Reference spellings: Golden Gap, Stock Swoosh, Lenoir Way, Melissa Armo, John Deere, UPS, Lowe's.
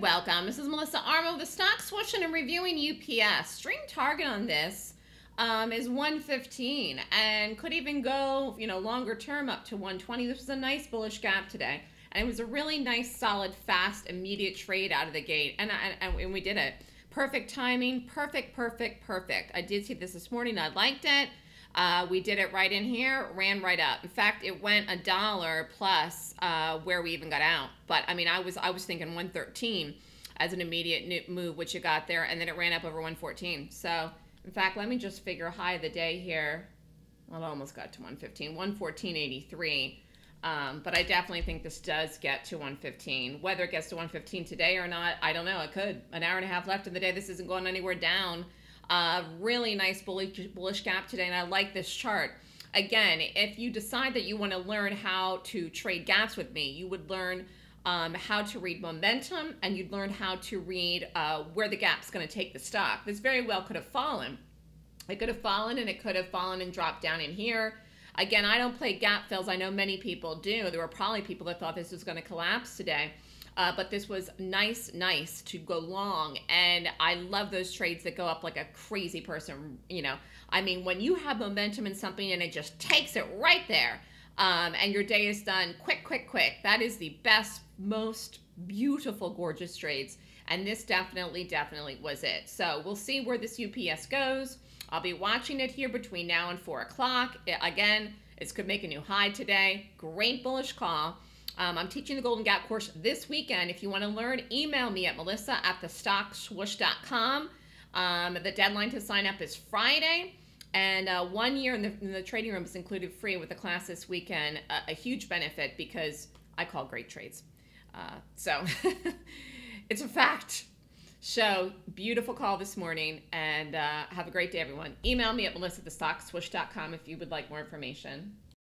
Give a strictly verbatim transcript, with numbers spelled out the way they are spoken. welcome. This is Melissa Armo with Stock Swoosh, and I'm reviewing U P S. Stream target on this um, is one fifteen and could even go, you know, longer term up to one twenty. This was a nice bullish gap today, and it was a really nice, solid, fast, immediate trade out of the gate, and, and, and we did it. Perfect timing, perfect, perfect, perfect. I did see this this morning. I liked it. Uh, we did it right in here, ran right up. In fact, it went a dollar plus uh, where we even got out. But I mean, I was I was thinking one thirteen as an immediate move, which you got there, and then it ran up over one fourteen. So in fact, let me just figure high of the day here. Well, I almost got to one fifteen, one fourteen eighty-three. Um, but I definitely think this does get to one fifteen. Whether it gets to one fifteen today or not, I don't know. It could. An hour and a half left in the day. This isn't going anywhere down. Uh, really nice bullish, bullish gap today, and I like this chart. Again, if you decide that you want to learn how to trade gaps with me, you would learn um, how to read momentum, and you'd learn how to read uh, where the gap's going to take the stock. This very well could have fallen. It could have fallen, and it could have fallen and dropped down in here. Again, I don't play gap fills. I know many people do. There were probably people that thought this was going to collapse today. Uh, but this was nice, nice to go long, and I love those trades that go up like a crazy person, you know. I mean, when you have momentum in something and it just takes it right there, um, and your day is done quick, quick, quick, that is the best, most beautiful, gorgeous trades, and this definitely, definitely was it. So we'll see where this U P S goes. I'll be watching it here between now and four o'clock. Again, it could make a new high today. Great bullish call. Um, I'm teaching the Golden Gap course this weekend. If you want to learn, email me at melissa at the stock swoosh dot com. Um, the deadline to sign up is Friday. And uh, one year in the, in the trading room is included free with the class this weekend. Uh, a huge benefit because I call great trades. Uh, so it's a fact. So beautiful call this morning. And uh, have a great day, everyone. Email me at melissa at the stock swoosh dot com if you would like more information.